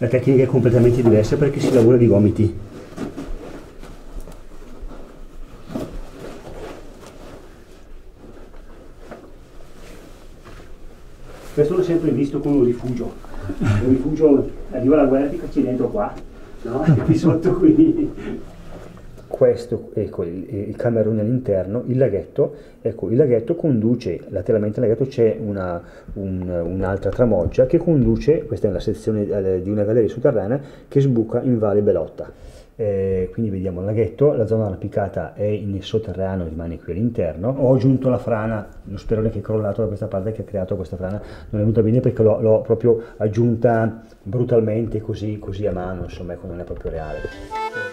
la tecnica è completamente diversa perché si lavora di gomiti. Questo l'ho sempre visto come un rifugio. Un rifugio, arriva la guerra e ti cacci dentro qua, no? E qui sotto qui. Questo, ecco, il camerone all'interno, il laghetto, ecco, il laghetto conduce, lateralmente al laghetto c'è un'altra tramoggia che conduce, questa è la sezione di una galleria sotterranea che sbuca in Valle Belotta. Quindi vediamo il laghetto, la zona arrampicata è in sotterraneo, rimane qui all'interno. Ho aggiunto la frana, lo sperone che è crollato da questa parte che ha creato questa frana, non è venuta bene perché l'ho proprio aggiunta brutalmente così a mano, insomma, ecco, non è proprio reale.